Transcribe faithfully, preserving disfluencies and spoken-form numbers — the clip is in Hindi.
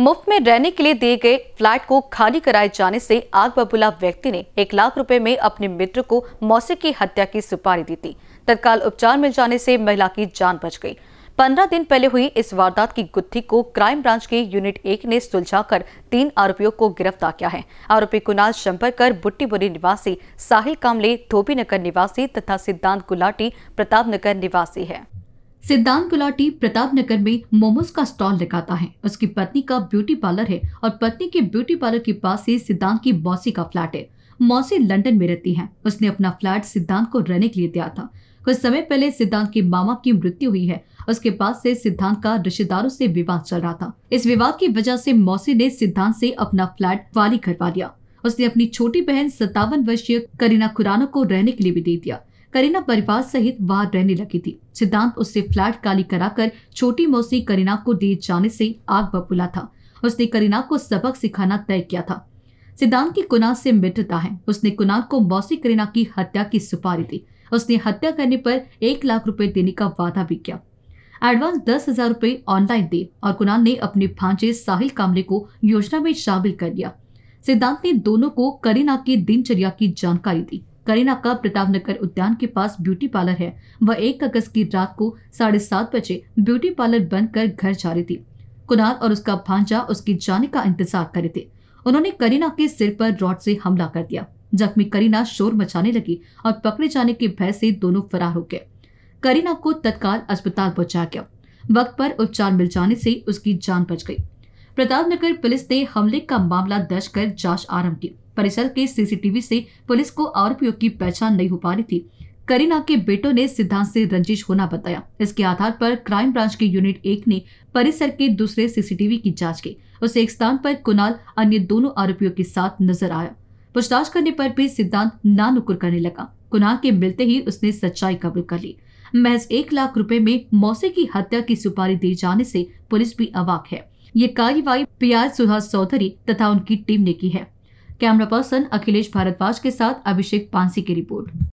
मुफ्त में रहने के लिए दिए गए फ्लैट को खाली कराए जाने से आग बबूला व्यक्ति ने एक लाख रुपए में अपने मित्र को मौसी की हत्या की सुपारी दी थी। तत्काल उपचार मिल जाने से महिला की जान बच गई। पंद्रह दिन पहले हुई इस वारदात की गुत्थी को क्राइम ब्रांच के यूनिट एक ने सुलझाकर तीन आरोपियों को गिरफ्तार किया है। आरोपी कुणाल शंबरकर बुट्टीबोरी निवासी, साहिल कामले धोबीनगर निवासी तथा सिद्धांत गुलाटी प्रतापनगर निवासी है। सिद्धांत गुलाटी प्रतापनगर में मोमोज का स्टॉल लगाता है। उसकी पत्नी का ब्यूटी पार्लर है और पत्नी के ब्यूटी पार्लर के पास ही सिद्धांत की मौसी का फ्लैट है। मौसी लंदन में रहती है। उसने अपना फ्लैट सिद्धांत को रहने के लिए दिया था। कुछ समय पहले सिद्धांत के मामा की मृत्यु हुई है। उसके बाद से सिद्धांत का रिश्तेदारों से विवाद चल रहा था। इस विवाद की वजह से मौसी ने सिद्धांत से अपना फ्लैट खाली करवा लिया। उसने अपनी छोटी बहन सत्तावन वर्षीय करीना खुराना को रहने के लिए भी दे दिया। करीना परिवार सहित वहां रहने लगी थी। सिद्धांत उससे फ्लैट खाली कराकर छोटी मौसी करीना को दिए जाने से आग बबूला था। उसने करीना को सबक सिखाना तय किया था। सिद्धांत की कुणाल से मित्रता है। उसने कुणाल को मौसी करीना की हत्या की सुपारी दी। उसने हत्या करने पर एक लाख रुपए देने का वादा भी किया। एडवांस दस हजार रुपए ऑनलाइन दिए और कुणाल ने अपने भांजे साहिल कामले को योजना में शामिल कर लिया। सिद्धांत ने दोनों को करीना की दिनचर्या की जानकारी दी। करीना का प्रतापनगर उद्यान के पास ब्यूटी पार्लर है। वह एक अगस्त की रात को साढ़े सात बजे ब्यूटी पार्लर बंद कर घर जा रही थी। कुणाल और उसका भांजा उसके जाने का इंतजार कर रहे थे। उन्होंने करीना के सिर पर रॉड से हमला कर दिया। जख्मी करीना शोर मचाने लगी और पकड़े जाने के भय से दोनों फरार हो गए। करीना को तत्काल अस्पताल पहुंचाया गया। वक्त पर उपचार मिल जाने से उसकी जान बच गई। प्रतापनगर पुलिस ने हमले का मामला दर्ज कर जांच आरंभ की। परिसर के सीसीटीवी से पुलिस को आरोपियों की पहचान नहीं हो पा रही थी। करीना के बेटों ने सिद्धांत से रंजिश होना बताया। इसके आधार पर क्राइम ब्रांच के यूनिट एक ने परिसर के दूसरे सीसीटीवी की जांच की। उस एक स्थान पर कुणाल अन्य दोनों आरोपियों के साथ नजर आया। पूछताछ करने पर भी सिद्धांत ना नुकुर करने लगा। कुणाल के मिलते ही उसने सच्चाई कबूल कर ली। महज एक लाख रुपए में मौसी की हत्या की सुपारी दिए जाने से पुलिस भी अवाक है। ये कार्रवाई पी आर सुधास चौधरी तथा उनकी टीम ने की है। कैमरा पर्सन अखिलेश भारद्वाज के साथ अभिषेक पांसी की रिपोर्ट।